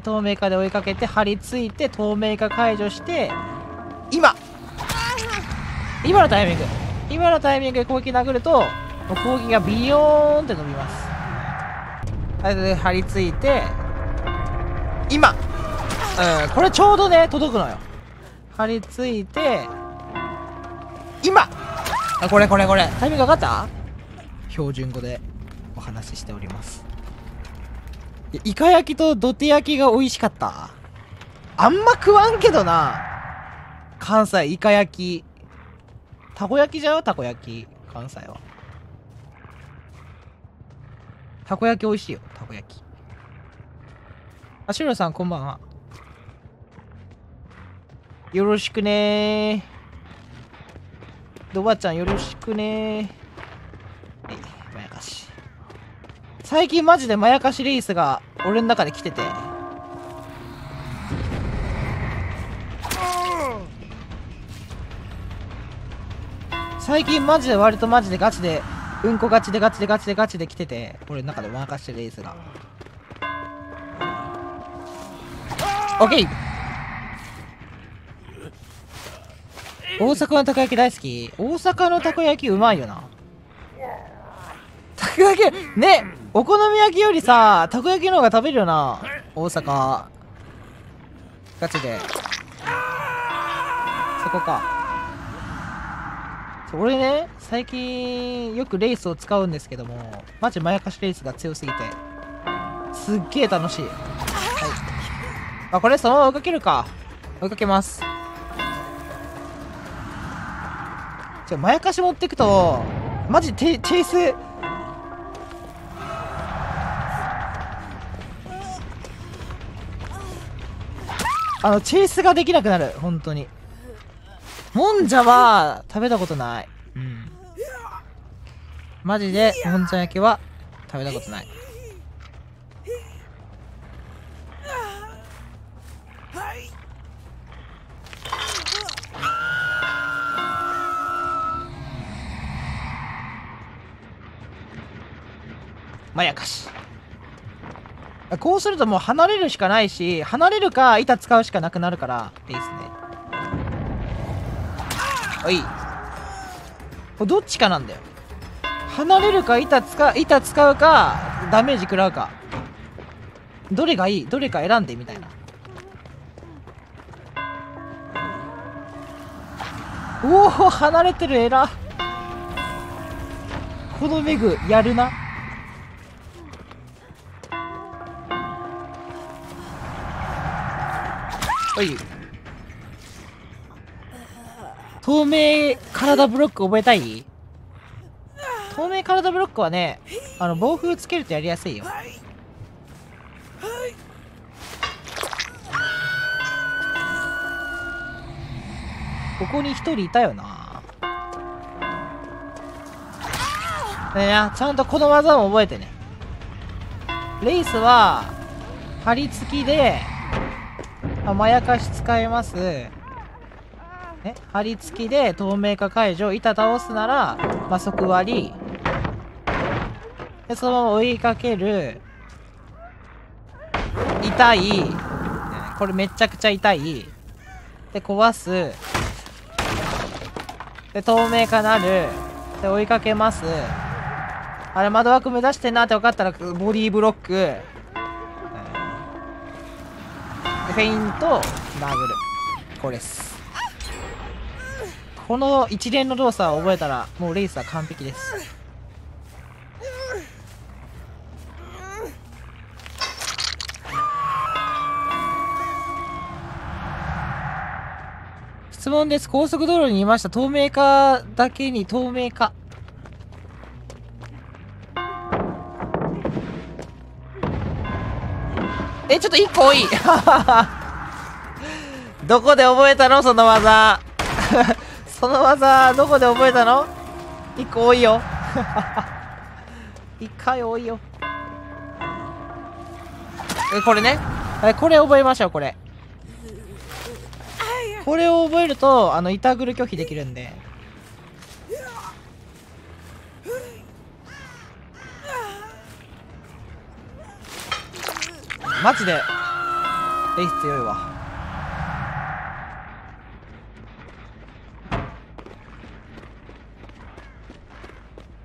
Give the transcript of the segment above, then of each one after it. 透明化で追いかけて張り付いて透明化解除して、今のタイミングで攻撃殴ると攻撃がビヨーンって伸びます。張り付いて今、これちょうどね届くのよ。張り付いて今、これタイミング分かった？標準語でお話ししております。イカ焼きと土手焼きが美味しかった。あんま食わんけどな、関西。イカ焼きたこ焼きじゃん。たこ焼き関西はたこ焼き美味しいよ。たこ焼き。あ、シュロさんこんばんは。よろしくねー。ドバちゃんよろしくねー。まやかし。最近マジでまやかしレースが俺の中で来てて。最近マジで割とマジでガチで。うんこガチで来てて、俺の中でまやかしレースが。オッケー。大阪のたこ焼き大好き。大阪のたこ焼きうまいよな。たこ焼きね、お好み焼きよりさたこ焼きの方が食べるよな、大阪。ガチでそこか。俺ね、最近よくレースを使うんですけども、マジまやかしレースが強すぎて、すっげえ楽しい。はい。あ、これそのまま追いかけるか。追いかけます。まやかし持ってくと、マジチェイス。チェイスができなくなる、本当に。もんじゃは食べたことない。うん。マジでもんじゃ焼きは食べたことない。まやかし。こうするともう離れるしかないし、離れるか板使うしかなくなるからいいですね。はい、これどっちかなんだよ。離れるか板使うかダメージ食らうか、どれがいい、どれか選んでみたいな。おお、離れてる。偉、このメグやるな。はい、透明体ブロック覚えたい？透明体ブロックはね、暴風つけるとやりやすいよ。ここに一人いたよな。ねえな、ちゃんとこの技も覚えてね。レイスは張り付きでまやかし使えます。ね、張り付きで透明化解除、板倒すなら、まあ、即割りでそのまま追いかける、痛い、これめちゃくちゃ痛いで壊すで透明化なるで追いかけます。あれ窓枠目指してんなって分かったらボディーブロック、フェイント殴る、これです。この一連の動作を覚えたらもうレースは完璧です。質問です。高速道路にいました。透明化だけに透明化、ちょっと一個多いどこで覚えたのその技その技どこで覚えたの？1個多いよ1回多いよ。これね、これ覚えましょう。これを覚えると板ぐる拒否できるんで。マジでエイス強いわ。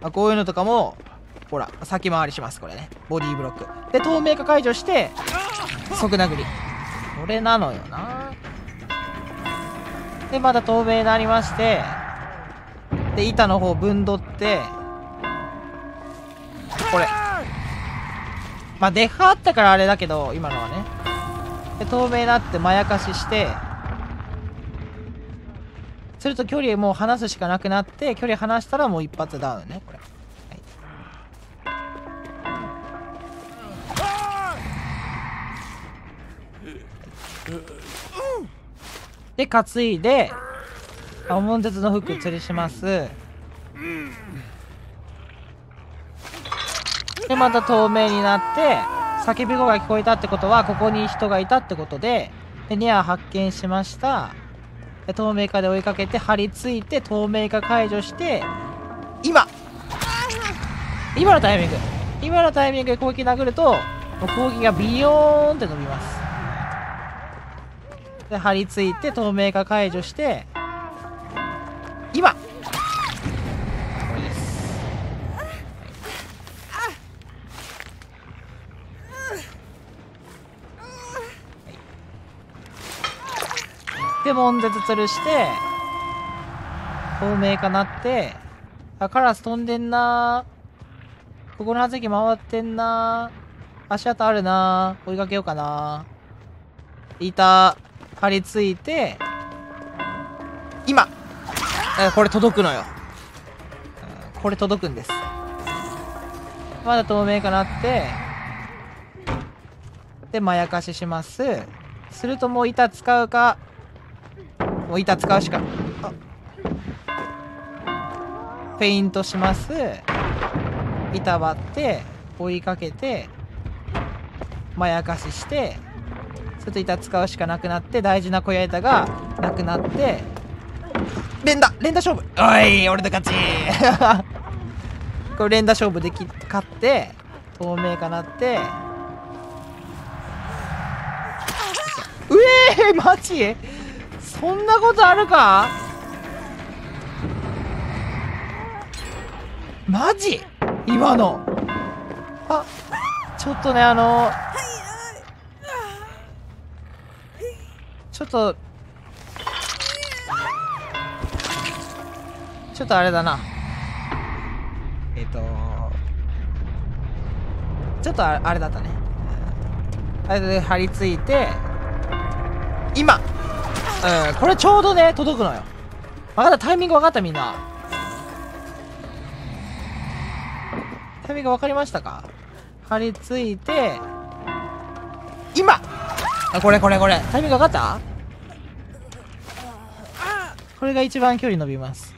あ、こういうのとかもほら先回りします。これね、ボディーブロックで透明化解除して即殴り、これなのよな。でまた透明になりまして、で板の方ぶんどって、これまあデフあったからあれだけど、今のはね。で透明になってまやかししてすると距離もう離すしかなくなって、距離離したらもう一発ダウンね、これ、はい、で担いで悶絶の服吊りします。でまた透明になって叫び声が聞こえたってことはここに人がいたってことで、でニア発見しました。で透明化で追いかけて張り付いて透明化解除して、今のタイミングで攻撃殴るともう攻撃がビヨーンって伸びます。で張り付いて透明化解除して、今で悶絶吊るして透明化なって、あカラス飛んでんな、ここの葉月回ってんな、足跡あるな、追いかけようかな、板張り付いて今これ届くのよ、これ届くんです。まだ透明化なってでまやかしします。するともう板使うか、もう板使うしか、フェイントします。板割って追いかけてまやかしして、ちょっと板使うしかなくなって、大事な小屋板がなくなって連打勝負、おい俺の勝ちこれ連打勝負で勝って透明化なって、うえーマジそんなことあるか、マジ今の。あちょっとね、ちょっとあれだな、ちょっとあれだったね。あれで張り付いて今、うん、これちょうどね届くのよ。分かった、タイミング分かった、みんなタイミング分かりましたか。張り付いて今、あこれタイミング分かった、これが一番距離伸びます。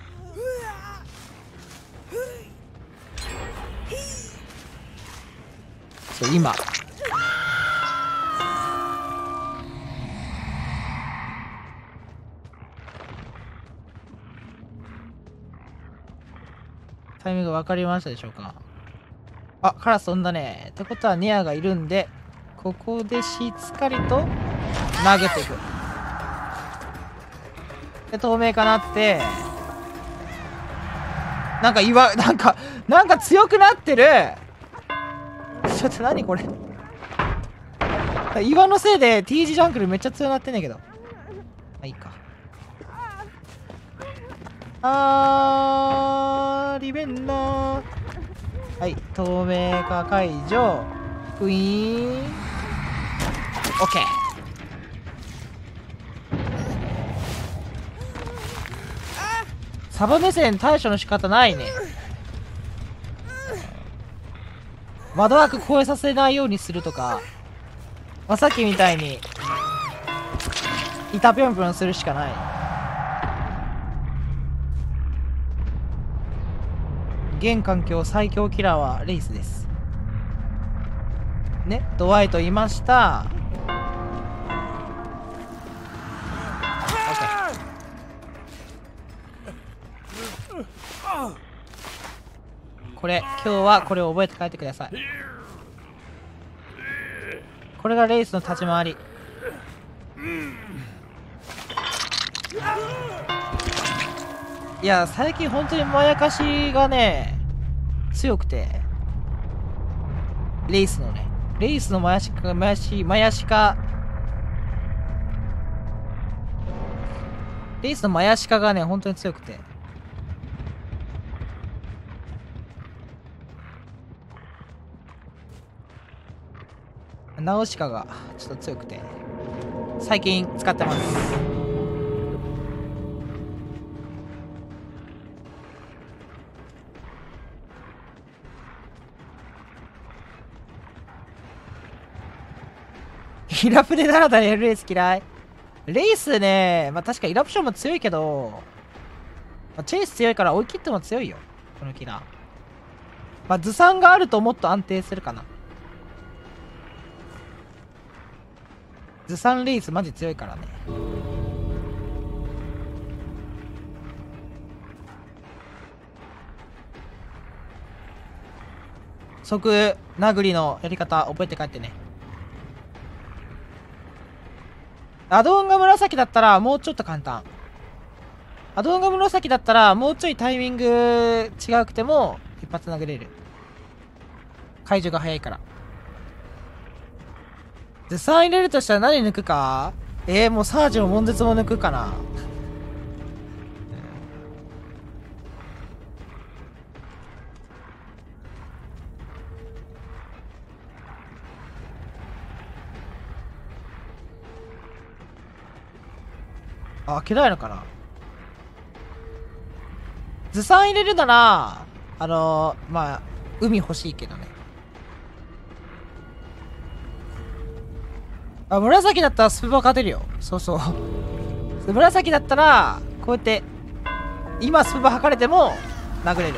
そう今タイミング分かりましたでしょうか。あカラス飛んだね。ってことはニアがいるんで、ここでしっかりと殴っていく。で透明化なって、なんか強くなってる。ちょっと何これ岩のせいで T 字ジャングルめっちゃ強くなってんねんけど、あいいか。リベンダー、はい透明化解除、ウィーン、オッケー。サバ目線対処の仕方ないね。窓枠越えさせないようにするとか、まあ、さっきみたいに板ぴょんぴょんするしかない。現環境最強キラーはレイスですね。ドワイトいました。これ今日はこれを覚えて帰ってください。これがレイスの立ち回り。いや最近本当にまやかしがね強くて、レイスのまやしかレイスのまやしかがね本当に強くて、ナウシカがちょっと強くて最近使ってます。イラプでダラダラやるレース嫌い。レースね、まあ確かイラプションも強いけど、まあ、チェイス強いから追い切っても強いよこのキラ。まあずさんがあるともっと安定するかな。ずさんレースマジ強いからね。即殴りのやり方覚えて帰ってね。アドオンが紫だったらもうちょっと簡単。アドオンが紫だったらもうちょいタイミング違うくても一発殴れる。解除が早いから。ずさん入れるとしたら何抜くか？もうサージも悶絶も抜くかな。あ、開けないのかな。ずさん入れるならまあ海欲しいけどね。あ、紫だったらスプバ勝てるよ。そうそう。紫だったらこうやって今スプバ測れても殴れる。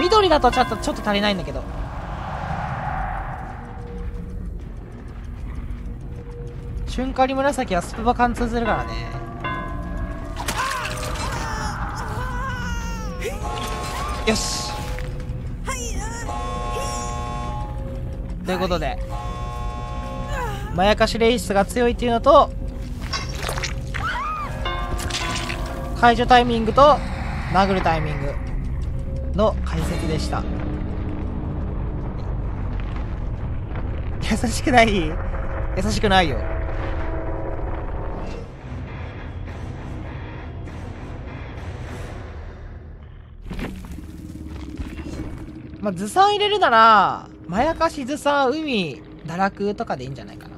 緑だとちょっと足りないんだけど、瞬間に紫はスプバ貫通するからね。よし、ということでまやかしレイスが強いっていうのと解除タイミングと殴るタイミングの解説でした。優しくない？優しくないよ。まあずさん入れるならまやかしずさん海堕落とかでいいんじゃないかな。